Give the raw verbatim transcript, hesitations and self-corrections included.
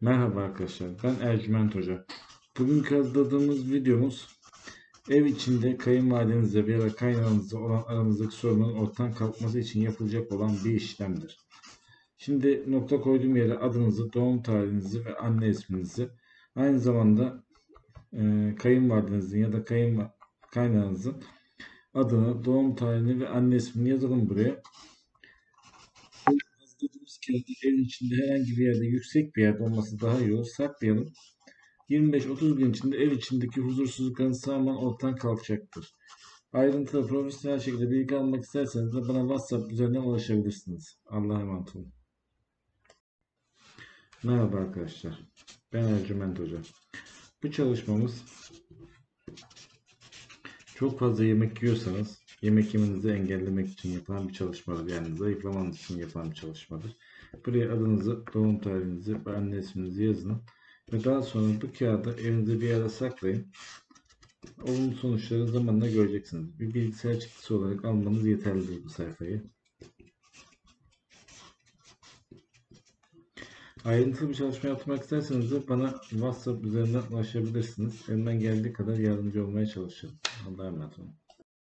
Merhaba arkadaşlar, ben Ercüment Hoca. Bugün hazırladığımız videomuz ev içinde kayınvalidenizle veya kaynananızla olan aranızdaki sorunun ortadan kalkması için yapılacak olan bir işlemdir. Şimdi nokta koyduğum yere adınızı, doğum tarihinizi ve anne isminizi, aynı zamanda e, kayınvalidenizin ya da kayın, kaynananızın adını, doğum tarihini ve anne ismini yazalım buraya. Evin içinde herhangi bir yerde, yüksek bir yerde olması daha iyi olur. Saklayalım. yirmi beş otuz gün içinde ev içindeki huzursuzlukların sağlaman ortadan kalkacaktır. Ayrıntılı profesyonel şekilde bilgi almak isterseniz de bana WhatsApp üzerinden ulaşabilirsiniz. Allah'a emanet olun. Merhaba arkadaşlar. Ben Ercüment Hoca. Bu çalışmamız çok fazla yemek yiyorsanız yemek yemenizi engellemek için yapılan bir çalışmadır. Yani zayıflamanız için yapılan bir çalışmadır. Buraya adınızı, doğum tarihinizi ve anne isminizi yazın. Ve daha sonra bu kağıdı evinizde bir yere saklayın. Olumlu sonuçları zamanla göreceksiniz. Bir bilgisayar çıktısı olarak almanız yeterlidir bu sayfayı. Ayrıntılı bir çalışma yapmak isterseniz de bana WhatsApp üzerinden ulaşabilirsiniz. Elimden geldiği kadar yardımcı olmaya çalışırım. Allah'a emanet olun.